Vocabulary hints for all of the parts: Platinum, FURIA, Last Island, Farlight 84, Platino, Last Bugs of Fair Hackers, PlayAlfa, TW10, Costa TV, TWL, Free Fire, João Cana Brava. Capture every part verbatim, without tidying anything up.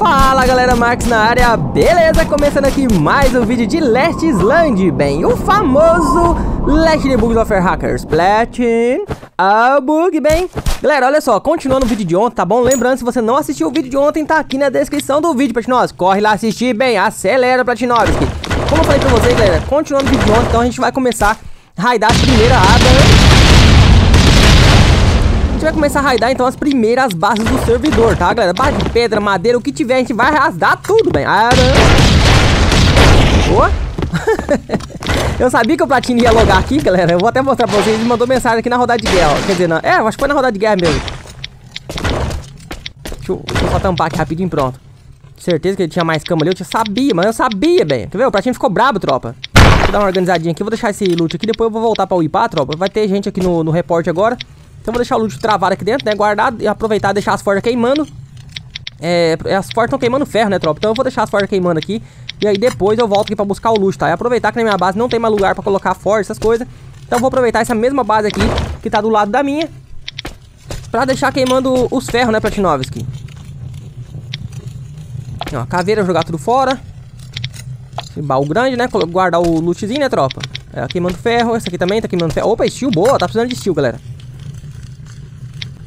Fala galera, Max na área, beleza? Começando aqui mais um vídeo de Last Island, bem, o famoso Last Bugs of Fair Hackers, Platinum, a bug, bem. Galera, olha só, continuando o vídeo de ontem, tá bom? Lembrando, se você não assistiu o vídeo de ontem, tá aqui na descrição do vídeo, Platinoski, corre lá assistir, bem, acelera, Platinoski. Como eu falei pra vocês, galera, continuando o vídeo de ontem, então a gente vai começar a raidar a primeira aba. A gente vai começar a raidar então as primeiras bases do servidor, tá galera? Base de pedra, madeira, o que tiver, a gente vai rasgar tudo, bem. Ah, boa. Eu sabia que o Platino ia logar aqui, galera. Eu vou até mostrar pra vocês, ele mandou mensagem aqui na rodada de guerra, ó. Quer dizer, não. É, eu acho que foi na rodada de guerra mesmo. Deixa eu, deixa eu só tampar aqui rapidinho, pronto. Certeza que ele tinha mais cama ali, eu tinha, sabia, mano, eu sabia, bem. Quer ver? O Platino ficou brabo, tropa. Deixa eu dar uma organizadinha aqui, vou deixar esse loot aqui, depois eu vou voltar pra uipar, tropa. Vai ter gente aqui no, no report agora. Então vou deixar o loot travado aqui dentro, né, guardado. E aproveitar e deixar as forjas queimando. É, as forjas estão queimando ferro, né, tropa? Então eu vou deixar as forjas queimando aqui. E aí depois eu volto aqui pra buscar o loot, tá? E aproveitar que na minha base não tem mais lugar pra colocar forja, essas coisas. Então eu vou aproveitar essa mesma base aqui, que tá do lado da minha, pra deixar queimando os ferros, né, Platinovski? Ó, caveira, jogar tudo fora. Esse baú grande, né? Guardar o lootzinho, né, tropa? É, queimando ferro, esse aqui também tá queimando ferro. Opa, steel, boa, tá precisando de steel, galera.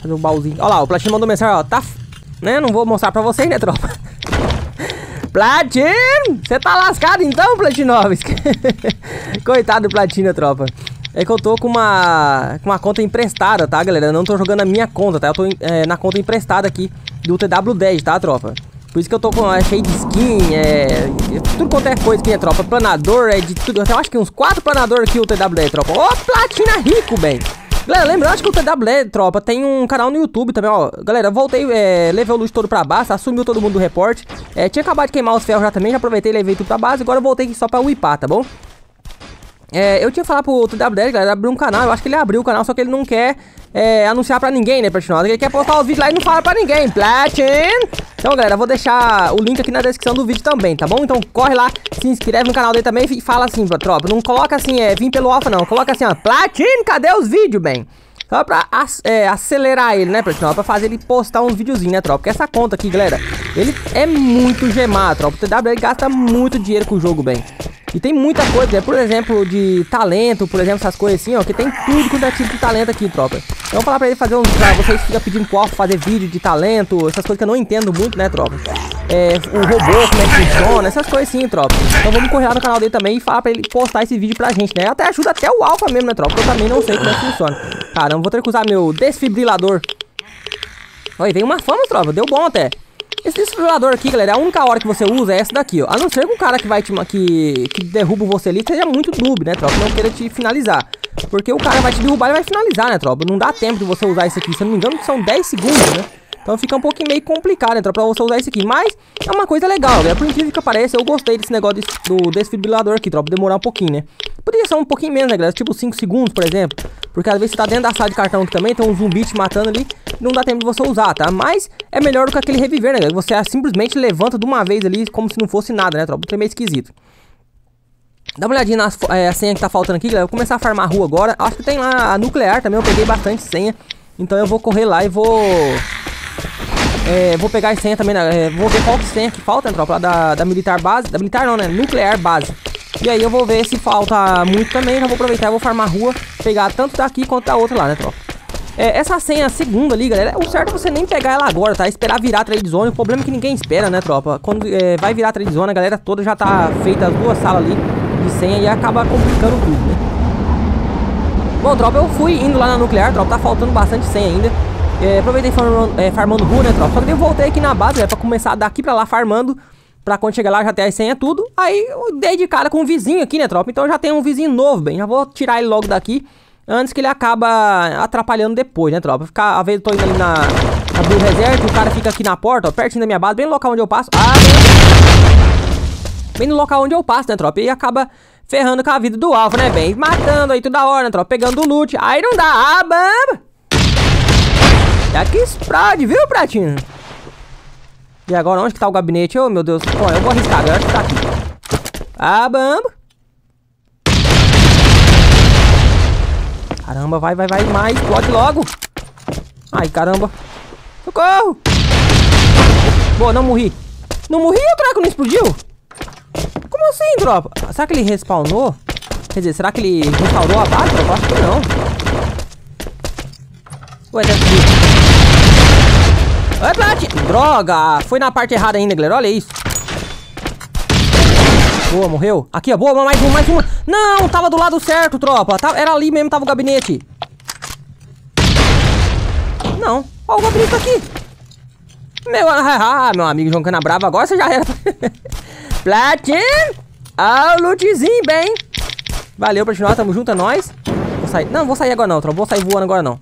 Fazer um baúzinho. Olha lá, o Platino mandou mensagem, ó. Tá. F... Né? Não vou mostrar pra vocês, né, tropa? Platino! Você tá lascado então, Platinovski? Coitado do Platino, tropa. É que eu tô com uma. Com uma conta emprestada, tá, galera? Eu não tô jogando a minha conta, tá? Eu tô é, na conta emprestada aqui do T W dez, tá, tropa? Por isso que eu tô com. É cheio de skin, é. Tudo quanto é coisa aqui, né, tropa? Planador, é de tudo. Eu acho que uns quatro planadores aqui o T W dez, tropa. Ô, Platino é rico, bem! Galera, lembrando que o T W L, tropa, tem um canal no YouTube também, ó. Galera, voltei, é, levei o loot todo pra base, assumiu todo mundo do report. É, tinha acabado de queimar os ferros já também, já aproveitei e levei tudo pra base. Agora eu voltei aqui só pra uipar, tá bom? É, eu tinha falado pro T W L, galera, abrir um canal. Eu acho que ele abriu o canal, só que ele não quer é, anunciar pra ninguém, né, Platino? Ele quer postar os vídeos lá e não fala pra ninguém, Platino! Então, galera, eu vou deixar o link aqui na descrição do vídeo também, tá bom? Então corre lá, se inscreve no canal dele também e fala assim, tropa. Não coloca assim, é, vim pelo alfa, não. Coloca assim, ó, Platino, cadê os vídeos, bem? Só pra é, acelerar ele, né, Platino? Pra fazer ele postar uns videozinhos, né, tropa? Porque essa conta aqui, galera, ele é muito gemado, tropa. O T W L gasta muito dinheiro com o jogo, bem. E tem muita coisa, né? Por exemplo, de talento, por exemplo, essas coisas assim, ó. Que tem tudo quanto é tipo de talento aqui, tropa. Então eu vou falar pra ele fazer uns... Pra vocês que ficam pedindo pro alfa fazer vídeo de talento, essas coisas que eu não entendo muito, né, tropa? É, o robô, como é que funciona, essas coisas assim, tropa. Então vamos correr lá no canal dele também e falar pra ele postar esse vídeo pra gente, né? Até ajuda até o alfa mesmo, né, tropa? Porque eu também não sei como é que funciona. Caramba, vou ter que usar meu desfibrilador. Olha, veio uma fama, tropa. Deu bom até. Esse desfibrilador aqui, galera, a única hora que você usa é essa daqui, ó. A não ser que o cara que vai te, que, que derruba você ali seja muito noob, né, tropa? Não queira te finalizar. Porque o cara vai te derrubar e vai finalizar, né, tropa? Não dá tempo de você usar isso aqui. Se eu não me engano, são dez segundos, né? Então fica um pouquinho meio complicado, né, tropa, pra você usar isso aqui. Mas é uma coisa legal, galera. Por incrível que apareça, eu gostei desse negócio de, do desfibrilador aqui, tropa. Demorar um pouquinho, né? Poderia ser um pouquinho menos, né, galera? Tipo cinco segundos, por exemplo. Porque às vezes você tá dentro da sala de cartão aqui também, tem um zumbi te matando ali, não dá tempo de você usar, tá? Mas é melhor do que aquele reviver, né, galera? Você simplesmente levanta de uma vez ali, como se não fosse nada, né, tropa? É meio esquisito. Dá uma olhadinha na é, senha que tá faltando aqui, galera. Eu vou começar a farmar a rua agora. Acho que tem lá a nuclear também, eu peguei bastante senha. Então eu vou correr lá e vou... É, vou pegar a senha também, né? É, vou ver qual que senha que falta, né, tropa? Lá da, da militar base. Da militar não, né? Nuclear base. E aí eu vou ver se falta muito também. Já vou aproveitar, eu vou farmar a rua, pegar tanto daqui quanto da outra lá, né, tropa? É, essa senha segunda ali, galera, o certo é você nem pegar ela agora, tá? Esperar virar trade zone. O problema é que ninguém espera, né, tropa? Quando é, vai virar trade zone, a galera toda já tá feita as duas salas ali de senha e acaba complicando tudo, né? Bom, tropa, eu fui indo lá na nuclear, tropa. Tá faltando bastante senha ainda. É, aproveitei farmando, é, farmando rua, né, tropa? Só que eu voltei aqui na base, né, pra começar daqui pra lá farmando. Pra quando chegar lá já ter as senhas tudo. Aí eu dei de cara com um vizinho aqui, né, tropa? Então eu já tenho um vizinho novo, bem. Já vou tirar ele logo daqui, antes que ele acaba atrapalhando depois, né, tropa? Ficar, às vezes eu tô indo ali na, na Blue Reserve, o cara fica aqui na porta, ó, pertinho da minha base, bem no local onde eu passo. Ah, bem... bem no local onde eu passo, né, tropa? E acaba ferrando com a vida do alvo, né, bem? Matando aí toda hora, né, tropa? Pegando o loot. Aí não dá. Ah, bamba! É que explode, viu, Platino? E agora onde que tá o gabinete? Oh, meu Deus. Bom, eu vou arriscar, agora que tá aqui. Ah, bamba. Caramba, vai, vai, vai mais. Explode logo. Ai, caramba. Socorro. Boa, não morri. Não morri, o Draco não explodiu? Como assim, tropa? Será que ele respawnou? Quer dizer, será que ele restaurou a base? Eu acho que não. Ué, deve ser. Ué, Platinum. Droga, foi na parte errada ainda, galera. Olha isso. Boa, morreu. Aqui, ó, boa, mais uma, mais uma. Não, tava do lado certo, tropa. Tava, era ali mesmo, tava o gabinete. Não, ó o gabinete tá aqui. Meu, ah, meu amigo João Cana Brava, agora você já era. Platinum, ah, lootzinho, bem. Valeu, Platino, tamo junto, é nóis. Vou sair, não, vou sair agora não, tropa. Vou sair voando agora não.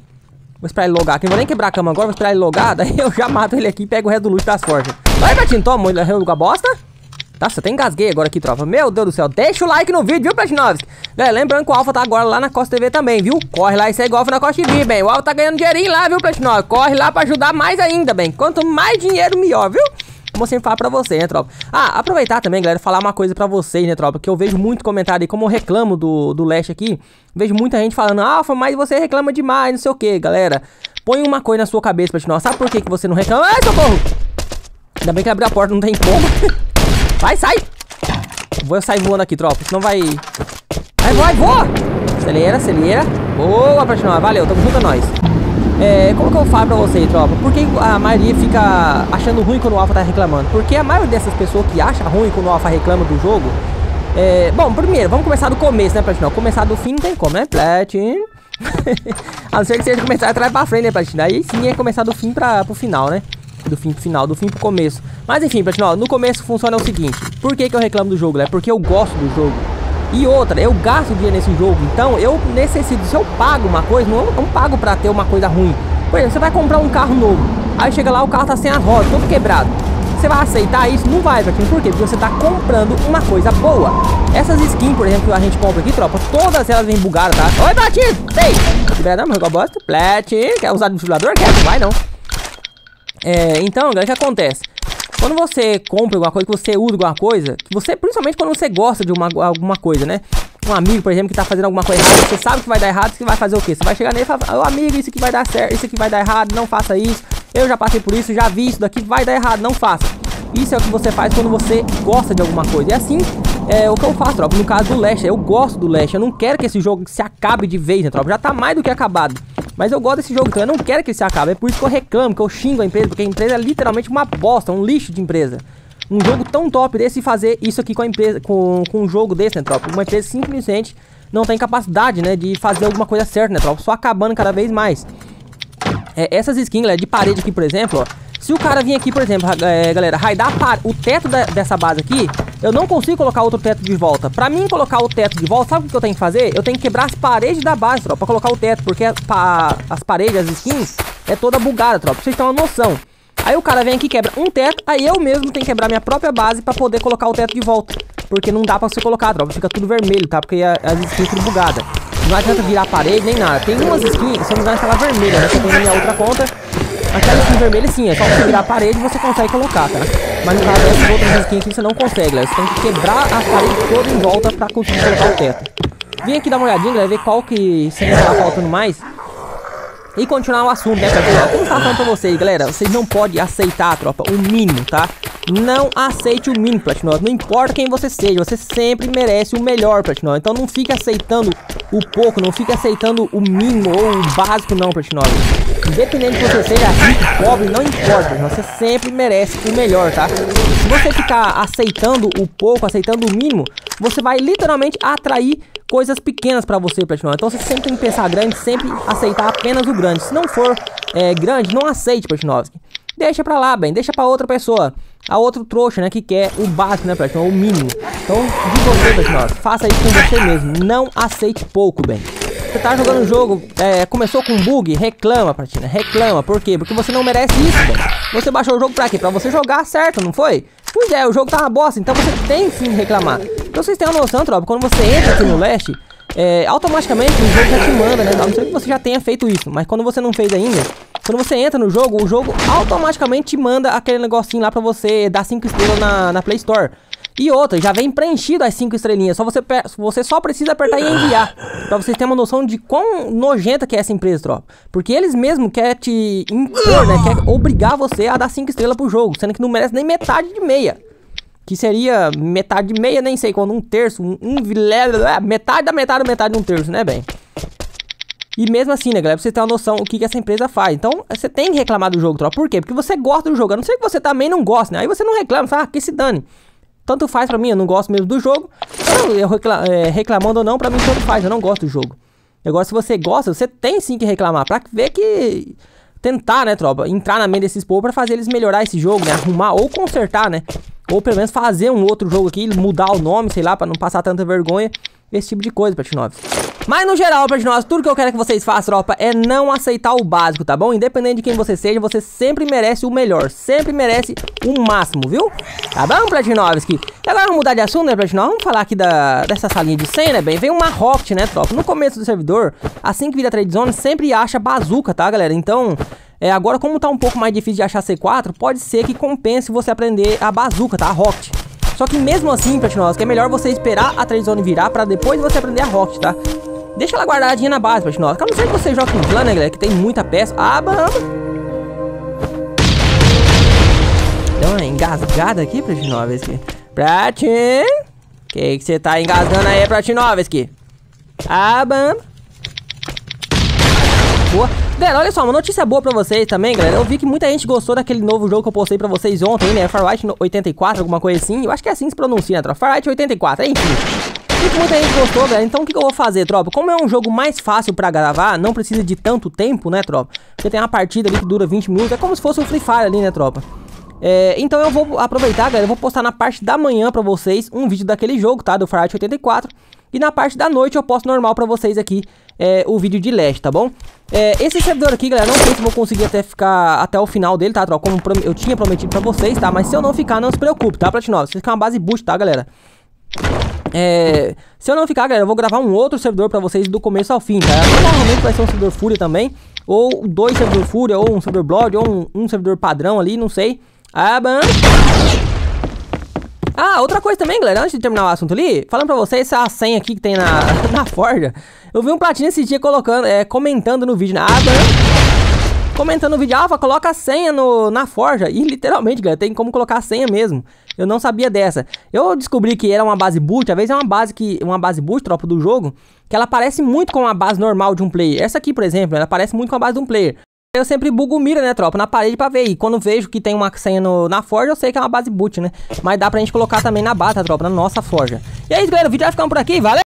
Vou esperar ele logar aqui, não vou nem quebrar a cama agora, vou esperar ele logar. Daí eu já mato ele aqui e pego o resto do loot das forças. Vai, Platino, toma, ele arreu a bosta. Nossa, até engasguei agora aqui, tropa. Meu Deus do céu. Deixa o like no vídeo, viu, Platinovski? Galera, lembrando que o Alpha tá agora lá na Costa T V também, viu? Corre lá e segue o Alpha na Costa T V, bem. O Alpha tá ganhando dinheirinho lá, viu, Platinovski? Corre lá pra ajudar mais ainda, bem. Quanto mais dinheiro, melhor, viu? Como eu sempre falo pra você, né, tropa? Ah, aproveitar também, galera, falar uma coisa pra vocês, né, tropa? Que eu vejo muito comentário aí, como eu reclamo do, do Leste aqui. Vejo muita gente falando, Alpha, mas você reclama demais, não sei o que, galera. Põe uma coisa na sua cabeça, Platinovski. Sabe por que que você não reclama? Ai, socorro! Ainda bem que abriu a porta, não tem como. Vai, sai! Vou sair voando aqui, tropa. Senão vai... Vai, vai, voa! Acelera, acelera. Boa, Platino. Valeu, tamo junto a nós. É, como que eu falo pra vocês, tropa? Por que a maioria fica achando ruim quando o Alpha tá reclamando? Porque a maioria dessas pessoas que acha ruim quando o Alpha reclama do jogo... É... Bom, primeiro, vamos começar do começo, né, Platino? Começar do fim não tem como, né, Platino? A não ser que seja começar atrás pra frente, né, Platino? Aí sim é começar do fim pra, pro final, né? Do fim pro final, do fim pro começo. Mas enfim, Platino, no começo funciona o seguinte. Por que que eu reclamo do jogo, né? Porque eu gosto do jogo. E outra, eu gasto dinheiro nesse jogo. Então eu necessito, se eu pago uma coisa, não, eu não pago pra ter uma coisa ruim. Por exemplo, você vai comprar um carro novo. Aí chega lá, o carro tá sem as rodas, todo quebrado. Você vai aceitar isso? Não vai, Platino. Por quê? Porque você tá comprando uma coisa boa. Essas skins, por exemplo, que a gente compra aqui, tropa, todas elas vem bugadas, tá? Oi, Platino! Ei! Não, mas eu gosto. Platino, quer usar de ventilador? Quer? Não vai não. É, então, galera, o que acontece? Quando você compra alguma coisa, que você usa alguma coisa, que você, principalmente quando você gosta de uma, alguma coisa, né? Um amigo, por exemplo, que tá fazendo alguma coisa errada, você sabe que vai dar errado, você vai fazer o quê? Você vai chegar nele e falar, ô amigo, isso aqui vai dar certo, isso aqui vai dar errado, não faça isso. Eu já passei por isso, já vi isso daqui, vai dar errado, não faça. Isso é o que você faz quando você gosta de alguma coisa. E assim, é o que eu faço, tropa. No caso do Leste, eu gosto do Leste, eu não quero que esse jogo se acabe de vez, né, tropa? Já tá mais do que acabado. Mas eu gosto desse jogo, então eu não quero que ele se acabe. É por isso que eu reclamo, que eu xingo a empresa. Porque a empresa é literalmente uma bosta, um lixo de empresa. Um jogo tão top desse e fazer isso aqui com a empresa, com, com um jogo desse, né, tropa? Uma empresa simplesmente não tem capacidade, né, de fazer alguma coisa certa, né, tropa? Só acabando cada vez mais. É, essas skins, galera, de parede aqui, por exemplo, ó. Se o cara vir aqui, por exemplo, é, galera, raidar o teto da, dessa base aqui, eu não consigo colocar outro teto de volta. Pra mim colocar o teto de volta, sabe o que eu tenho que fazer? Eu tenho que quebrar as paredes da base, tropa, pra colocar o teto. Porque a, a, as paredes, as skins, é toda bugada, tropa, pra vocês terem uma noção. Aí o cara vem aqui, quebra um teto, aí eu mesmo tenho que quebrar minha própria base pra poder colocar o teto de volta. Porque não dá pra você colocar, tropa, fica tudo vermelho, tá? Porque a, as skins ficam bugadas. Não adianta virar a parede, nem nada. Tem umas skins, se eu não me engano, tá vermelha, né? Eu tô na minha outra conta. Aquela skin vermelha sim, é só você virar a parede e você consegue colocar, tá? Mas no caso dessas outras skins aqui você não consegue, galera. Você tem que quebrar a parede toda em volta pra conseguir colocar o teto. Vim aqui dar uma olhadinha, galera, ver qual que sempre tá faltando mais. E continuar o assunto, né, pessoal? Como eu tava falando pra vocês, galera, vocês não podem aceitar, tropa, o mínimo, tá? Não aceite o mínimo, Platino. Não importa quem você seja, você sempre merece o melhor, Platino. Então não fique aceitando o pouco, não fique aceitando o mínimo ou o básico, não, Platino. Independente de você seja rico, pobre, não importa, você sempre merece o melhor, tá? Se você ficar aceitando o pouco, aceitando o mínimo, você vai literalmente atrair coisas pequenas pra você, Platino. Então você sempre tem que pensar grande, sempre aceitar apenas o grande. Se não for é, grande, não aceite, Platino. Deixa pra lá, bem, deixa pra outra pessoa. A outro trouxa, né, que quer o básico, né, Platino, o mínimo. Então, de você, Platino, faça isso com você mesmo. Não aceite pouco, bem. Você tá jogando um jogo, é, começou com bug, reclama, Platino, reclama. Por quê? Porque você não merece isso, bem. Você baixou o jogo pra quê? Pra você jogar certo, não foi? Pois é, o jogo tá uma bosta, então você tem sim que reclamar. Então vocês têm uma noção, tropa, quando você entra aqui no Leste, é, automaticamente o jogo já te manda, né, a não ser que você já tenha feito isso. Mas quando você não fez ainda... Quando você entra no jogo, o jogo automaticamente te manda aquele negocinho lá pra você dar cinco estrelas na, na Play Store. E outra, já vem preenchido as cinco estrelinhas. Só você, você só precisa apertar e enviar. Pra vocês terem uma noção de quão nojenta que é essa empresa, tropa. Porque eles mesmos querem te impor, né? Querem obrigar você a dar cinco estrelas pro jogo. Sendo que não merece nem metade de meia. Que seria metade de meia, nem sei quando. Um terço, um, um metade da metade da metade de um terço, né, bem? E mesmo assim, né, galera, pra você ter uma noção o que, que essa empresa faz. Então, você tem que reclamar do jogo, tropa. Por quê? Porque você gosta do jogo. A não ser que você também não goste, né? Aí você não reclama, sabe? Ah, que se dane. Tanto faz pra mim, eu não gosto mesmo do jogo. Eu, eu recla é, reclamando ou não, pra mim tanto faz, eu não gosto do jogo. Agora, se você gosta, você tem sim que reclamar. Pra ver que... Tentar, né, tropa? Entrar na mente desses povos pra fazer eles melhorar esse jogo, né? Arrumar ou consertar, né? Ou pelo menos fazer um outro jogo aqui, mudar o nome, sei lá, pra não passar tanta vergonha. Esse tipo de coisa, Platino nove. Mas no geral, Platino nove, tudo que eu quero que vocês façam, tropa, é não aceitar o básico, tá bom? Independente de quem você seja, você sempre merece o melhor, sempre merece o máximo, viu? Tá bom, Platino nove? E agora vamos mudar de assunto, né, Platino nove? Vamos falar aqui da, dessa salinha de cem, né, bem? Vem uma rocket, né, tropa? No começo do servidor, assim que vira trade zone, sempre acha bazuca, tá, galera? Então... É, agora, como tá um pouco mais difícil de achar C quatro, pode ser que compense você aprender a bazuca, tá? A rocket. Só que mesmo assim, Platino nove, que é melhor você esperar a trade zone virar pra depois você aprender a rocket, tá? Deixa ela guardadinha na base, Platino nove. Que eu não sei que você joga com clã, né, galera? Que tem muita peça. Ah, vamos! Deu uma engasgada aqui, Platino nove, esse aqui. Platin! Que que você tá engasgando aí, Platino nove, esse aqui? Ah, vamos! Boa. Galera, olha só, uma notícia boa pra vocês também, galera. Eu vi que muita gente gostou daquele novo jogo que eu postei pra vocês ontem, né? Farlight oitenta e quatro, alguma coisa assim. Eu acho que é assim que se pronuncia, né, tropa? Farlight oitenta e quatro, enfim. Vi que muita gente gostou, galera. Então o que, que eu vou fazer, tropa? Como é um jogo mais fácil pra gravar, não precisa de tanto tempo, né, tropa? Porque tem uma partida ali que dura vinte minutos. É como se fosse um Free Fire ali, né, tropa? É, então eu vou aproveitar, galera, eu vou postar na parte da manhã pra vocês um vídeo daquele jogo, tá? Do Farlight oitenta e quatro. E na parte da noite eu posto normal pra vocês aqui é, o vídeo de leste, tá bom? É, esse servidor aqui, galera, não sei se vou conseguir até ficar até o final dele, tá, tropa? Como eu tinha prometido pra vocês, tá? Mas se eu não ficar, não se preocupe, tá, Platino nove? Se ficar uma base boost, tá, galera? É, se eu não ficar, galera, eu vou gravar um outro servidor pra vocês do começo ao fim, tá? Provavelmente vai ser um servidor FURIA também, ou dois servidor FURIA, ou um servidor Blood, ou um, um servidor padrão ali, não sei. Ah, bom. Ah, outra coisa também, galera, antes de terminar o assunto ali, falando pra vocês, essa senha aqui que tem na, na forja, eu vi um Platino esse dia colocando, é, comentando no vídeo, na aba, comentando no vídeo, Alfa, coloca a senha no, na forja, e literalmente, galera, tem como colocar a senha mesmo, eu não sabia dessa, eu descobri que era uma base boot, às vezes é uma base que, uma base boot, tropa, do jogo, que ela parece muito com a base normal de um player, essa aqui, por exemplo, ela parece muito com a base de um player. Eu sempre bugo mira, né, tropa, na parede pra ver. E quando vejo que tem uma senha no, na forja, eu sei que é uma base boot, né? Mas dá pra gente colocar também na base, tá, tropa, na nossa forja. E é isso, galera, o vídeo vai ficando por aqui, valeu!